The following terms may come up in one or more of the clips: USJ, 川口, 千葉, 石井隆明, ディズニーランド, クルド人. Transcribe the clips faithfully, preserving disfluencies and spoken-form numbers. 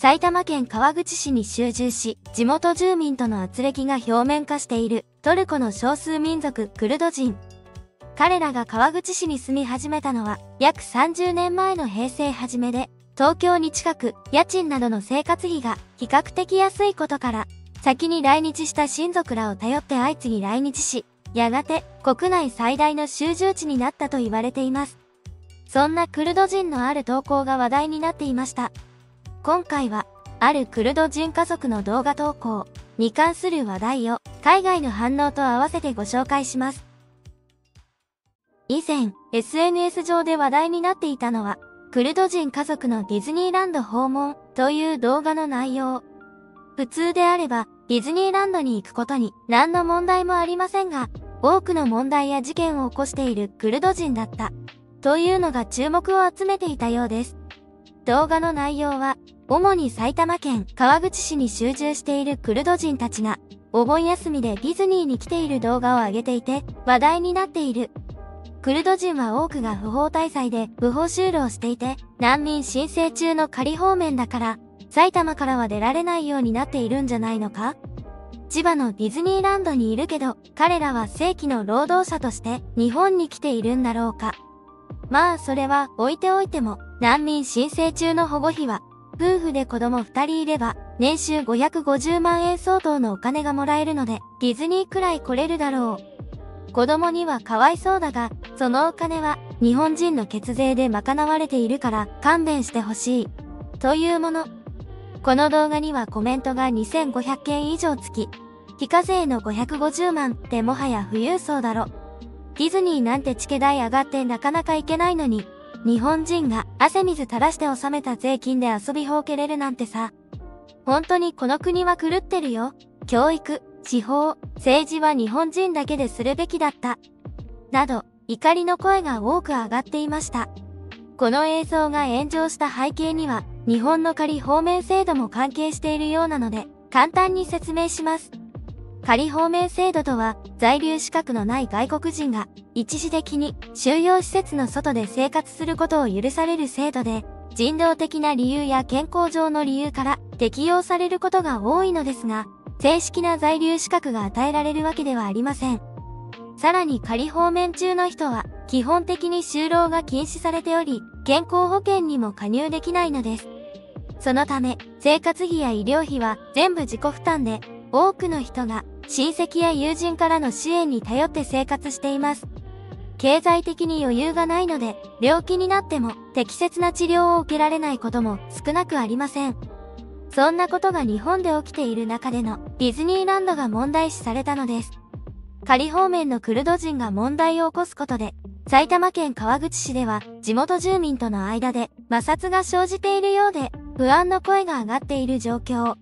埼玉県川口市に集中し、地元住民との軋轢が表面化しているトルコの少数民族クルド人。彼らが川口市に住み始めたのは約さんじゅうねんまえの平成初めで、東京に近く家賃などの生活費が比較的安いことから、先に来日した親族らを頼って相次ぎ来日し、やがて国内最大の集中地になったと言われています。そんなクルド人のある投稿が話題になっていました。今回は、あるクルド人家族の動画投稿に関する話題を海外の反応と合わせてご紹介します。以前、エスエヌエス 上で話題になっていたのは、クルド人家族のディズニーランド訪問という動画の内容。普通であれば、ディズニーランドに行くことに何の問題もありませんが、多くの問題や事件を起こしているクルド人だった。というのが注目を集めていたようです。動画の内容は、主に埼玉県川口市に集中しているクルド人たちが、お盆休みでディズニーに来ている動画を上げていて、話題になっている。クルド人は多くが不法滞在で不法就労していて、難民申請中の仮放免だから、埼玉からは出られないようになっているんじゃないのか？千葉のディズニーランドにいるけど、彼らは正規の労働者として日本に来ているんだろうか。まあそれは置いておいても、難民申請中の保護費は、夫婦で子供ふたりいれば、年収ごひゃくごじゅうまんえん相当のお金がもらえるので、ディズニーくらい来れるだろう。子供にはかわいそうだが、そのお金は日本人の血税で賄われているから勘弁してほしい。というもの。この動画にはコメントがにせんごひゃくけん以上つき、非課税のごひゃくごじゅうまんってもはや富裕層だろ。ディズニーなんてチケ代上がってなかなか行けないのに、日本人が汗水垂らして納めた税金で遊びほうけれるなんてさ。本当にこの国は狂ってるよ。教育、司法、政治は日本人だけでするべきだった。など、怒りの声が多く上がっていました。この映像が炎上した背景には、日本の仮放免制度も関係しているようなので、簡単に説明します。仮放免制度とは、在留資格のない外国人が、一時的に収容施設の外で生活することを許される制度で、人道的な理由や健康上の理由から適用されることが多いのですが、正式な在留資格が与えられるわけではありません。さらに仮放免中の人は、基本的に就労が禁止されており、健康保険にも加入できないのです。そのため、生活費や医療費は全部自己負担で、多くの人が親戚や友人からの支援に頼って生活しています。経済的に余裕がないので、病気になっても適切な治療を受けられないことも少なくありません。そんなことが日本で起きている中でのディズニーランドが問題視されたのです。仮放免のクルド人が問題を起こすことで、埼玉県川口市では地元住民との間で摩擦が生じているようで、不安の声が上がっている状況。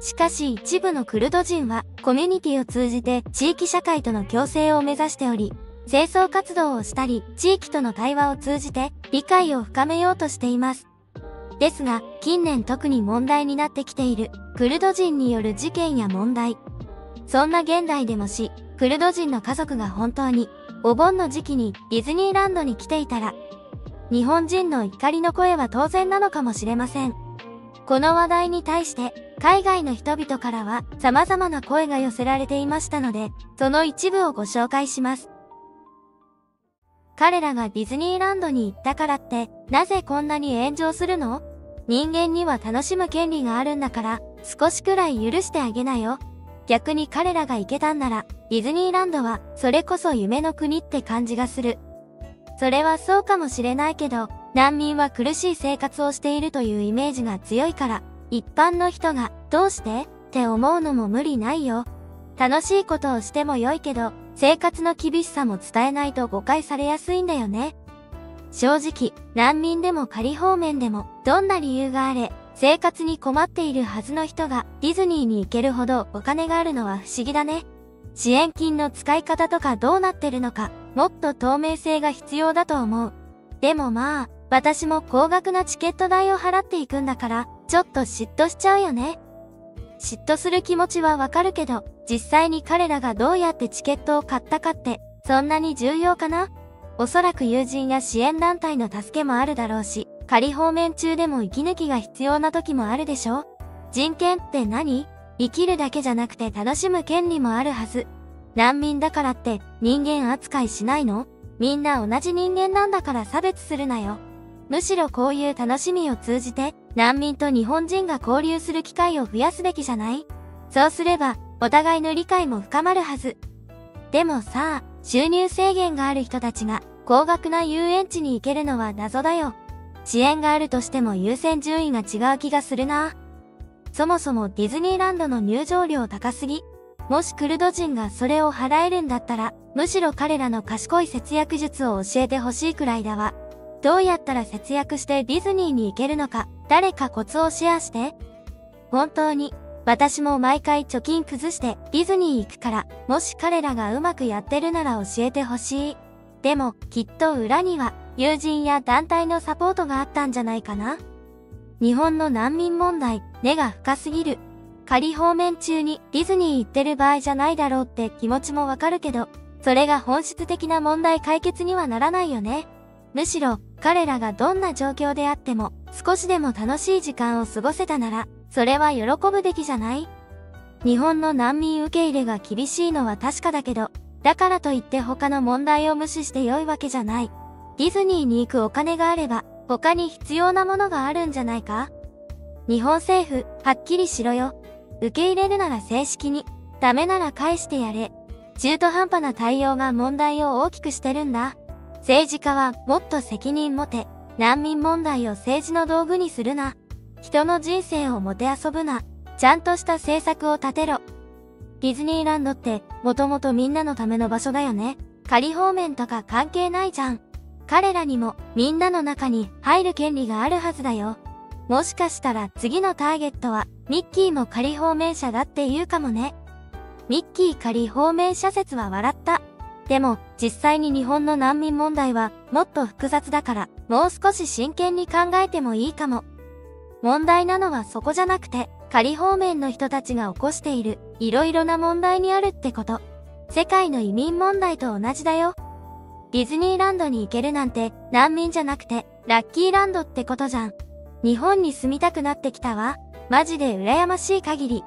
しかし一部のクルド人はコミュニティを通じて地域社会との共生を目指しており、清掃活動をしたり地域との対話を通じて理解を深めようとしています。ですが、近年特に問題になってきているクルド人による事件や問題。そんな現代でもし、クルド人の家族が本当にお盆の時期にディズニーランドに来ていたら、日本人の怒りの声は当然なのかもしれません。この話題に対して、海外の人々からは様々な声が寄せられていましたので、その一部をご紹介します。彼らがディズニーランドに行ったからって、なぜこんなに炎上するの？人間には楽しむ権利があるんだから、少しくらい許してあげなよ。逆に彼らが行けたんなら、ディズニーランドはそれこそ夢の国って感じがする。それはそうかもしれないけど、難民は苦しい生活をしているというイメージが強いから、一般の人がどうしてって思うのも無理ないよ。楽しいことをしても良いけど、生活の厳しさも伝えないと誤解されやすいんだよね。正直、難民でも仮放免でも、どんな理由があれ、生活に困っているはずの人がディズニーに行けるほどお金があるのは不思議だね。支援金の使い方とかどうなってるのか、もっと透明性が必要だと思う。でもまあ、私も高額なチケット代を払っていくんだから、ちょっと嫉妬しちゃうよね。嫉妬する気持ちはわかるけど、実際に彼らがどうやってチケットを買ったかって、そんなに重要かな？おそらく友人や支援団体の助けもあるだろうし。仮放免中でも息抜きが必要な時もあるでしょ？人権って何？生きるだけじゃなくて楽しむ権利もあるはず。難民だからって人間扱いしないの？みんな同じ人間なんだから差別するなよ。むしろこういう楽しみを通じて難民と日本人が交流する機会を増やすべきじゃない？そうすればお互いの理解も深まるはず。でもさあ、収入制限がある人たちが高額な遊園地に行けるのは謎だよ。支援があるとしても優先順位が違う気がするな。そもそもディズニーランドの入場料高すぎ。もしクルド人がそれを払えるんだったら、むしろ彼らの賢い節約術を教えてほしいくらいだわ。どうやったら節約してディズニーに行けるのか、誰かコツをシェアして。本当に、私も毎回貯金崩してディズニー行くから、もし彼らがうまくやってるなら教えてほしい。でも、きっと裏には、友人や団体のサポートがあったんじゃないかな。日本の難民問題、根が深すぎる。仮放免中にディズニー行ってる場合じゃないだろうって気持ちもわかるけど、それが本質的な問題解決にはならないよね。むしろ、彼らがどんな状況であっても、少しでも楽しい時間を過ごせたなら、それは喜ぶべきじゃない？日本の難民受け入れが厳しいのは確かだけど、だからといって他の問題を無視して良いわけじゃない。ディズニーに行くお金があれば、他に必要なものがあるんじゃないか？日本政府、はっきりしろよ。受け入れるなら正式に、ダメなら返してやれ。中途半端な対応が問題を大きくしてるんだ。政治家はもっと責任持て、難民問題を政治の道具にするな。人の人生をもてあそぶな。ちゃんとした政策を立てろ。ディズニーランドってもともとみんなのための場所だよね。仮放免とか関係ないじゃん。彼らにもみんなの中に入る権利があるはずだよ。もしかしたら次のターゲットはミッキーも仮放免者だって言うかもね。ミッキー仮放免者説は笑った。でも実際に日本の難民問題はもっと複雑だからもう少し真剣に考えてもいいかも。問題なのはそこじゃなくて仮放免の人たちが起こしているいろいろな問題にあるってこと。世界の移民問題と同じだよ。ディズニーランドに行けるなんて難民じゃなくてラッキーランドってことじゃん。日本に住みたくなってきたわ。マジで羨ましい限り。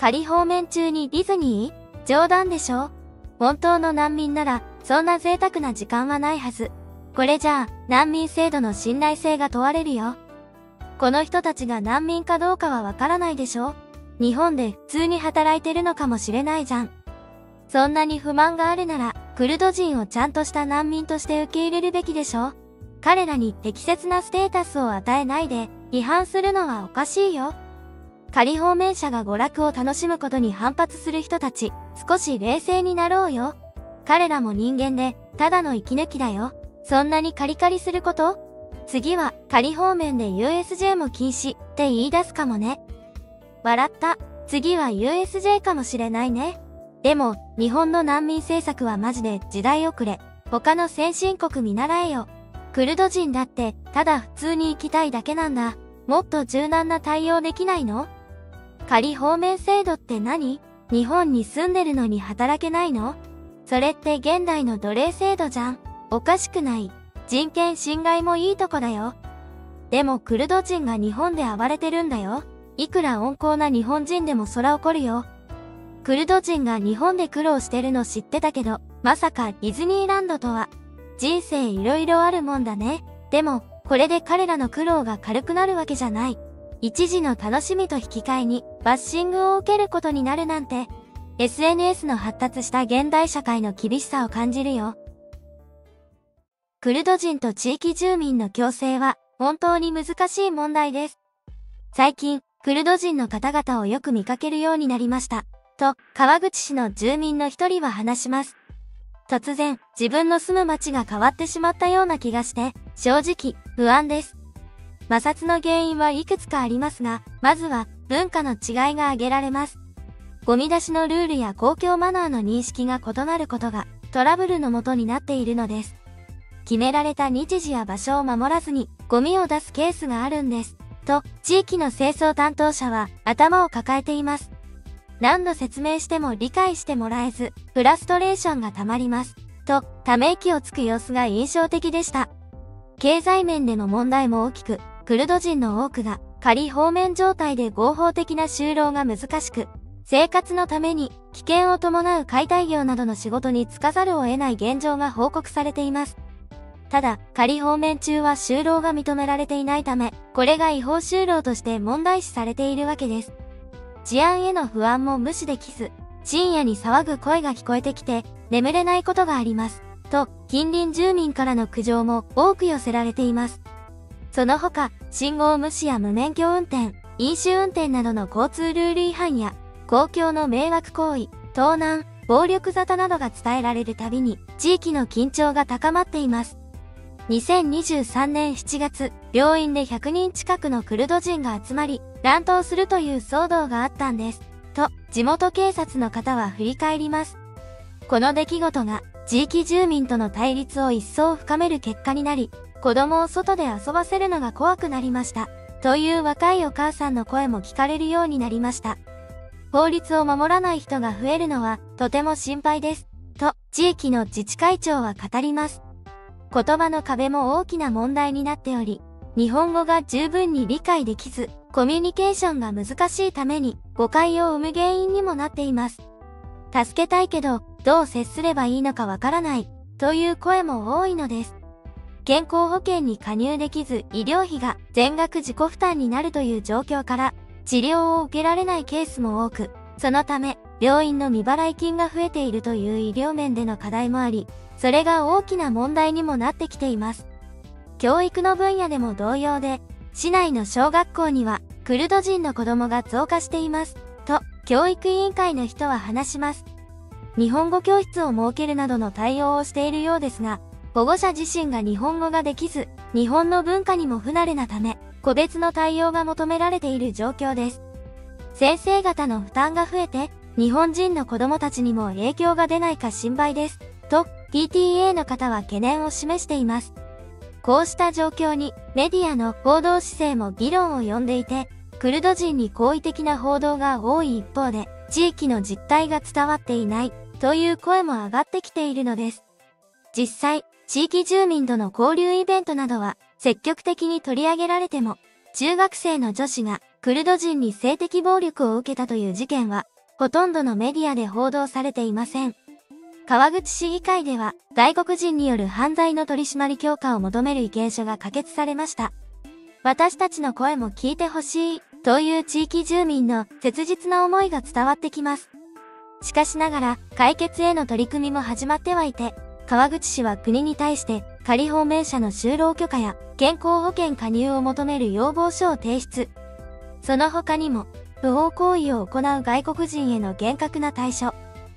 仮放免中にディズニー？冗談でしょ。本当の難民ならそんな贅沢な時間はないはず。これじゃあ難民制度の信頼性が問われるよ。この人たちが難民かどうかはわからないでしょ。日本で普通に働いてるのかもしれないじゃん。そんなに不満があるならクルド人をちゃんとした難民として受け入れるべきでしょ。彼らに適切なステータスを与えないで批判するのはおかしいよ。仮放免者が娯楽を楽しむことに反発する人たち、少し冷静になろうよ。彼らも人間で、ただの息抜きだよ。そんなにカリカリすること？次は仮放免で ユーエスジェー も禁止って言い出すかもね。笑った。次は ユーエスジェー かもしれないね。でも、日本の難民政策はマジで時代遅れ。他の先進国見習えよ。クルド人だって、ただ普通に行きたいだけなんだ。もっと柔軟な対応できないの？仮放免制度って何？日本に住んでるのに働けないの？それって現代の奴隷制度じゃん。おかしくない。人権侵害もいいとこだよ。でもクルド人が日本で暴れてるんだよ。いくら温厚な日本人でもそら怒るよ。クルド人が日本で苦労してるの知ってたけど、まさかディズニーランドとは。人生いろいろあるもんだね。でも、これで彼らの苦労が軽くなるわけじゃない。一時の楽しみと引き換えにバッシングを受けることになるなんて、エスエヌエス の発達した現代社会の厳しさを感じるよ。クルド人と地域住民の共生は本当に難しい問題です。最近、クルド人の方々をよく見かけるようになりました。と、川口市の住民の一人は話します。突然、自分の住む町が変わってしまったような気がして、正直、不安です。摩擦の原因はいくつかありますが、まずは、文化の違いが挙げられます。ゴミ出しのルールや公共マナーの認識が異なることが、トラブルの元になっているのです。決められた日時や場所を守らずに、ゴミを出すケースがあるんです。と、地域の清掃担当者は、頭を抱えています。何度説明しても理解してもらえず、フラストレーションが溜まります。と、ため息をつく様子が印象的でした。経済面での問題も大きく、クルド人の多くが仮放免状態で合法的な就労が難しく、生活のために危険を伴う解体業などの仕事に就かざるを得ない現状が報告されています。ただ、仮放免中は就労が認められていないため、これが違法就労として問題視されているわけです。治安への不安も無視できず、深夜に騒ぐ声が聞こえてきて、眠れないことがあります。と、近隣住民からの苦情も多く寄せられています。その他、信号無視や無免許運転、飲酒運転などの交通ルール違反や、公共の迷惑行為、盗難、暴力沙汰などが伝えられるたびに、地域の緊張が高まっています。にせんにじゅうさんねんしちがつ、病院でひゃくにん近くのクルド人が集まり、乱闘するという騒動があったんです。と、地元警察の方は振り返ります。この出来事が、地域住民との対立を一層深める結果になり、子供を外で遊ばせるのが怖くなりました。という若いお母さんの声も聞かれるようになりました。法律を守らない人が増えるのは、とても心配です。と、地域の自治会長は語ります。言葉の壁も大きな問題になっており、日本語が十分に理解できず、コミュニケーションが難しいために、誤解を生む原因にもなっています。助けたいけど、どう接すればいいのかわからない、という声も多いのです。健康保険に加入できず、医療費が全額自己負担になるという状況から、治療を受けられないケースも多く、そのため、病院の未払い金が増えているという医療面での課題もあり、それが大きな問題にもなってきています。教育の分野でも同様で、市内の小学校には、クルド人の子供が増加しています、と、教育委員会の人は話します。日本語教室を設けるなどの対応をしているようですが、保護者自身が日本語ができず、日本の文化にも不慣れなため、個別の対応が求められている状況です。先生方の負担が増えて、日本人の子供たちにも影響が出ないか心配です、と、ピーティーエー の方は懸念を示しています。こうした状況に、メディアの報道姿勢も議論を呼んでいて、クルド人に好意的な報道が多い一方で、地域の実態が伝わっていない、という声も上がってきているのです。実際、地域住民との交流イベントなどは積極的に取り上げられても、中学生の女子がクルド人に性的暴力を受けたという事件は、ほとんどのメディアで報道されていません。川口市議会では、外国人による犯罪の取り締まり強化を求める意見書が可決されました。私たちの声も聞いてほしい、という地域住民の切実な思いが伝わってきます。しかしながら、解決への取り組みも始まってはいて、川口市は国に対して、仮放免者の就労許可や健康保険加入を求める要望書を提出。その他にも、不法行為を行う外国人への厳格な対処、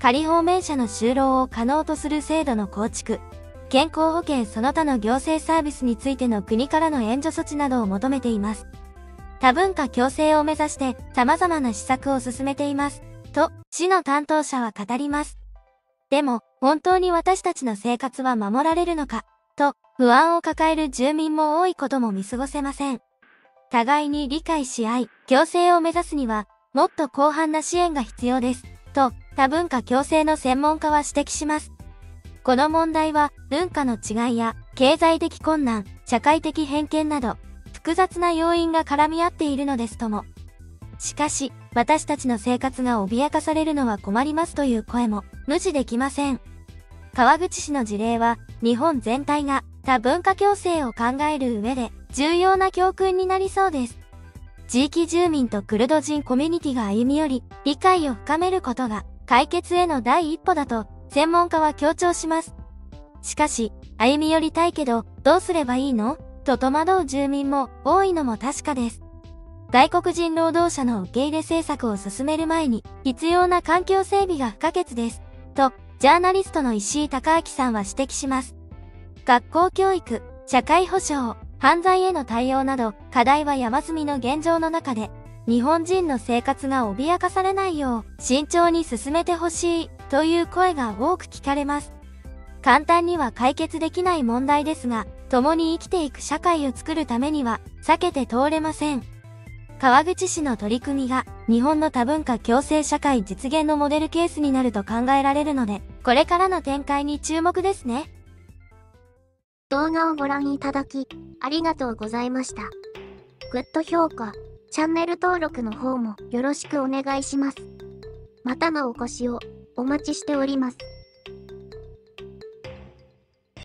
仮放免者の就労を可能とする制度の構築、健康保険その他の行政サービスについての国からの援助措置などを求めています。多文化共生を目指して様々な施策を進めています。と、市の担当者は語ります。でも、本当に私たちの生活は守られるのか、と、不安を抱える住民も多いことも見過ごせません。互いに理解し合い、共生を目指すには、もっと広範な支援が必要です。と、多文化共生の専門家は指摘します。この問題は、文化の違いや、経済的困難、社会的偏見など、複雑な要因が絡み合っているのですとも。しかし、私たちの生活が脅かされるのは困りますという声も無視できません。川口市の事例は日本全体が多文化共生を考える上で重要な教訓になりそうです。地域住民とクルド人コミュニティが歩み寄り、理解を深めることが解決への第一歩だと専門家は強調します。しかし、歩み寄りたいけどどうすればいいの？と戸惑う住民も多いのも確かです。外国人労働者の受け入れ政策を進める前に必要な環境整備が不可欠です。と、ジャーナリストの石井隆明さんは指摘します。学校教育、社会保障、犯罪への対応など課題は山積みの現状の中で日本人の生活が脅かされないよう慎重に進めてほしいという声が多く聞かれます。簡単には解決できない問題ですが、共に生きていく社会を作るためには避けて通れません。川口市の取り組みが日本の多文化共生社会実現のモデルケースになると考えられるので、これからの展開に注目ですね。動画をご覧いただき、ありがとうございました。グッド評価、チャンネル登録の方もよろしくお願いします。またのお越しをお待ちしております。